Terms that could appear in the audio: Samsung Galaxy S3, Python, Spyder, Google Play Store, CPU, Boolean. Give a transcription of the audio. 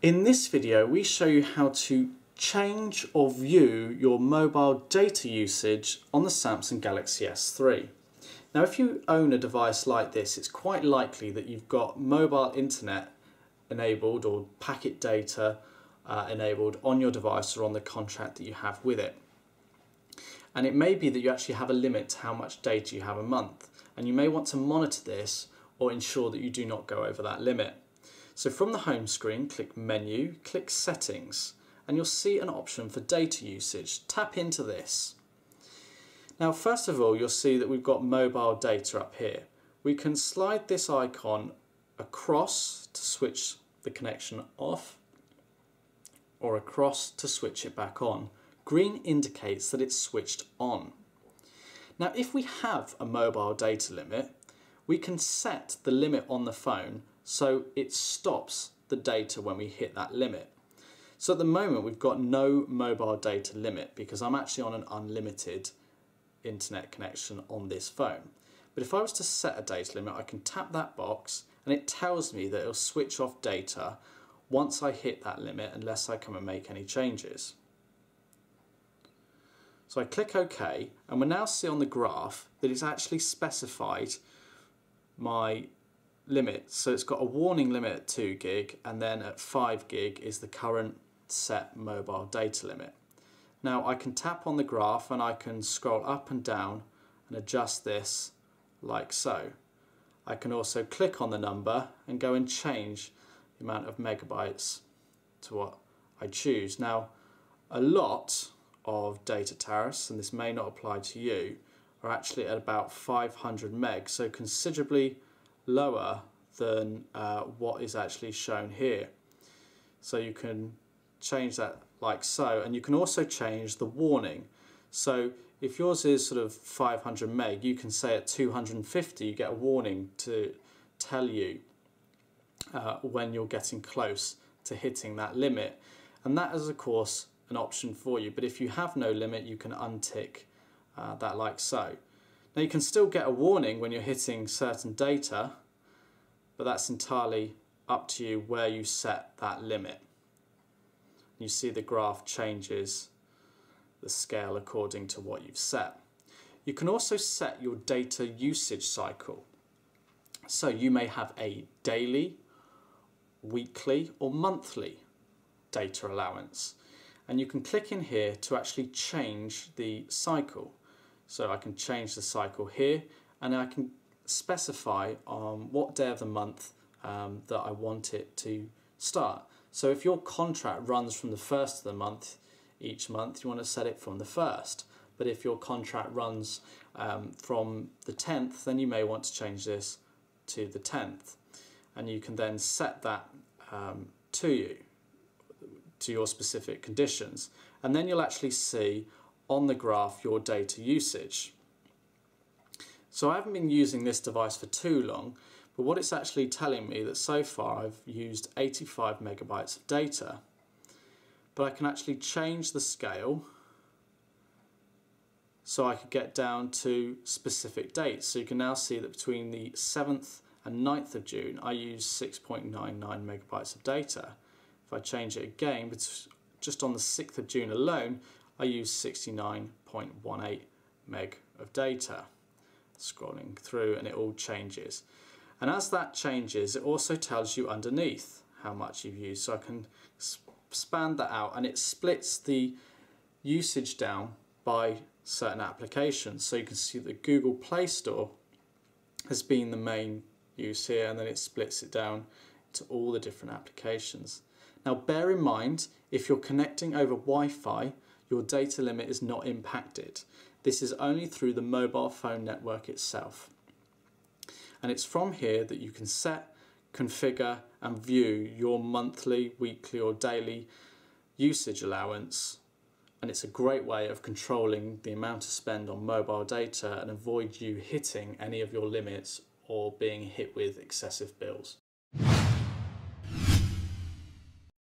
In this video, we show you how to change or view your mobile data usage on the Samsung Galaxy S3. Now, if you own a device like this, it's quite likely that you've got mobile internet enabled or packet data enabled on your device or on the contract that you have with it. And it may be that you actually have a limit to how much data you have a month, and you may want to monitor this or ensure that you do not go over that limit. So from the home screen, click Menu, click Settings, and you'll see an option for data usage. Tap into this. Now, first of all, you'll see that we've got mobile data up here. We can slide this icon across to switch the connection off, or across to switch it back on. Green indicates that it's switched on. Now, if we have a mobile data limit, we can set the limit on the phone so it stops the data when we hit that limit. So at the moment we've got no mobile data limit because I'm actually on an unlimited internet connection on this phone. But if I was to set a data limit, I can tap that box and it tells me that it'll switch off data once I hit that limit unless I come and make any changes. So I click OK, and we'll now see on the graph that it's actually specified my limit. So it's got a warning limit at 2 gig, and then at 5 gig is the current set mobile data limit. Now I can tap on the graph and I can scroll up and down and adjust this like so. I can also click on the number and go and change the amount of megabytes to what I choose. Now, a lot of data tariffs, and this may not apply to you, are actually at about 500 meg, so considerably lower than what is actually shown here. So you can change that like so, and you can also change the warning. So if yours is sort of 500 meg, you can say at 250 you get a warning to tell you when you're getting close to hitting that limit. And that is of course an option for you, but if you have no limit you can untick that like so. Now you can still get a warning when you're hitting certain data, but that's entirely up to you where you set that limit. You see the graph changes the scale according to what you've set. You can also set your data usage cycle. So you may have a daily, weekly or monthly data allowance, and you can click in here to actually change the cycle. So I can change the cycle here, and I can specify on what day of the month that I want it to start. So if your contract runs from the first of the month each month, you want to set it from the first. But if your contract runs from the 10th, then you may want to change this to the 10th. And you can then set that to your specific conditions. And then you'll actually see on the graph your data usage. So I haven't been using this device for too long, but what it's actually telling me that so far I've used 85 megabytes of data. But I can actually change the scale so I could get down to specific dates. So you can now see that between the 7th and 9th of June I used 6.99 megabytes of data. If I change it again, just on the 6th of June alone I use 69.18 meg of data. Scrolling through and it all changes. And as that changes, it also tells you underneath how much you've used. So I can expand that out, and it splits the usage down by certain applications. So you can see the Google Play Store has been the main use here, and then it splits it down to all the different applications. Now bear in mind, if you're connecting over Wi-Fi, your data limit is not impacted. This is only through the mobile phone network itself. And it's from here that you can set, configure and view your monthly, weekly or daily usage allowance. And it's a great way of controlling the amount to spend on mobile data and avoid you hitting any of your limits or being hit with excessive bills.